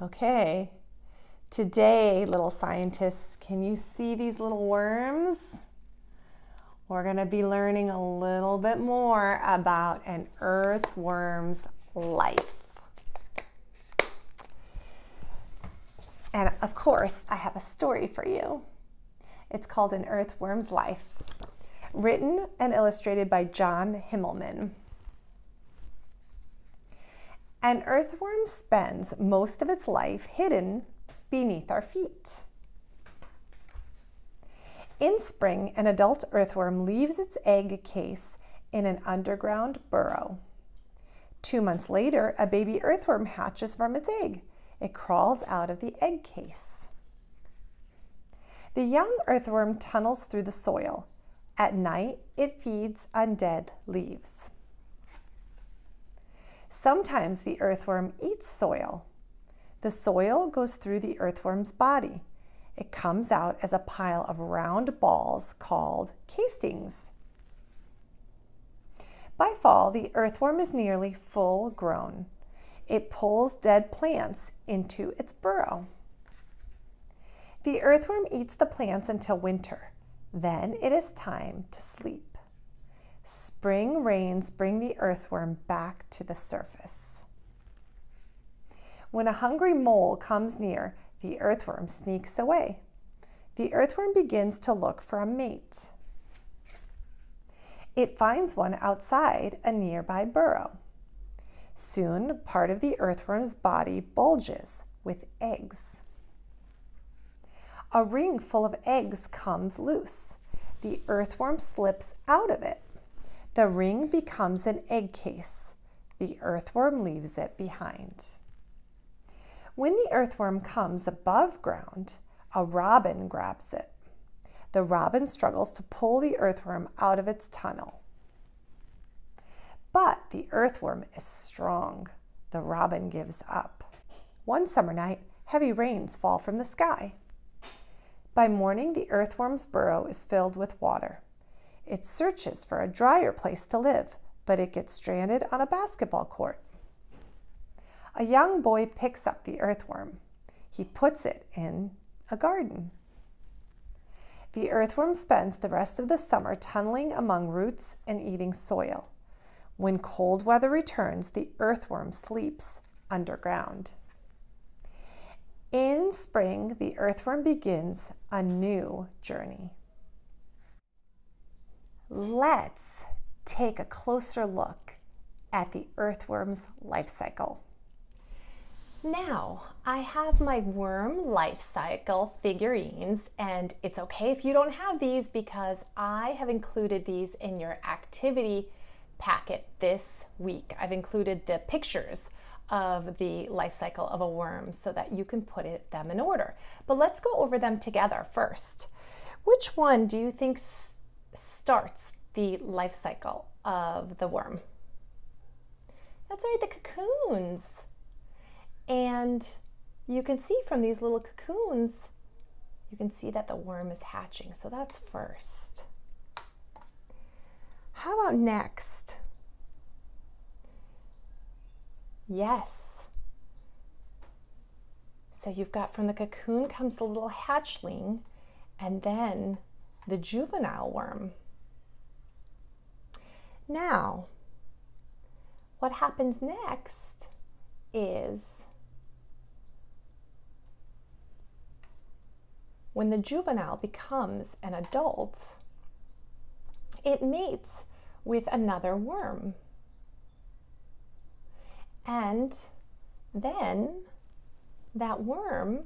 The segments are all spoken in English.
Okay, today, little scientists, can you see these little worms? We're gonna be learning a little bit more about an earthworm's life. And of course, I have a story for you. It's called An Earthworm's Life, written and illustrated by John Himmelman. An earthworm spends most of its life hidden beneath our feet. In spring, an adult earthworm leaves its egg case in an underground burrow. 2 months later, a baby earthworm hatches from its egg. It crawls out of the egg case. The young earthworm tunnels through the soil. At night, it feeds on dead leaves. Sometimes the earthworm eats soil. The soil goes through the earthworm's body. It comes out as a pile of round balls called castings. By fall, the earthworm is nearly full grown. It pulls dead plants into its burrow. The earthworm eats the plants until winter. Then it is time to sleep. Spring rains bring the earthworm back to the surface. When a hungry mole comes near, the earthworm sneaks away. The earthworm begins to look for a mate. It finds one outside a nearby burrow. Soon, part of the earthworm's body bulges with eggs. A ring full of eggs comes loose. The earthworm slips out of it. The ring becomes an egg case. The earthworm leaves it behind. When the earthworm comes above ground, a robin grabs it. The robin struggles to pull the earthworm out of its tunnel. But the earthworm is strong. The robin gives up. One summer night, heavy rains fall from the sky. By morning, the earthworm's burrow is filled with water. It searches for a drier place to live, but it gets stranded on a basketball court. A young boy picks up the earthworm. He puts it in a garden. The earthworm spends the rest of the summer tunneling among roots and eating soil. When cold weather returns, the earthworm sleeps underground. In spring, the earthworm begins a new journey. Let's take a closer look at the earthworm's life cycle. Now, I have my worm life cycle figurines, and it's okay if you don't have these because I have included these in your activity packet this week. I've included the pictures of the life cycle of a worm so that you can put them in order. But let's go over them together first. Which one do you think starts the life cycle of the worm? That's right, the cocoons. And you can see from these little cocoons, you can see that the worm is hatching, so that's first. How about next? Yes. So you've got from the cocoon comes the little hatchling and then the juvenile worm. Now, what happens next is when the juvenile becomes an adult, it mates with another worm. And then that worm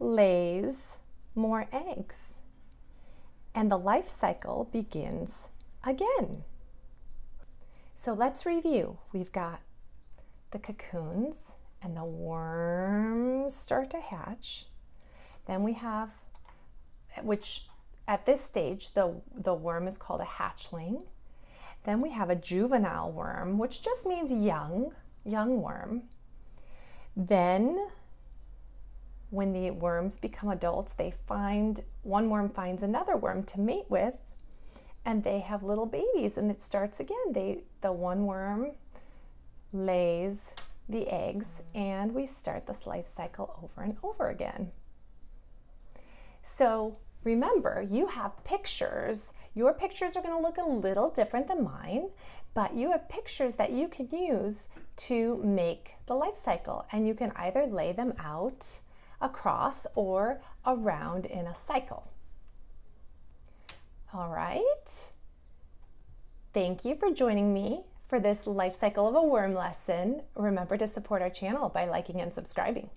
lays more eggs. And the life cycle begins again. So let's review. We've got the cocoons and the worms start to hatch. Then we have, which at this stage, the worm is called a hatchling. Then we have a juvenile worm, which just means young worm. Then when the worms become adults, one worm finds another worm to mate with, and they have little babies, and it starts again. The one worm lays the eggs, and we start this life cycle over and over again. So remember, you have pictures. Your pictures are going to look a little different than mine, but you have pictures that you can use to make the life cycle, and you can either lay them out across or around in a cycle. All right. Thank you for joining me for this life cycle of a worm lesson. Remember to support our channel by liking and subscribing.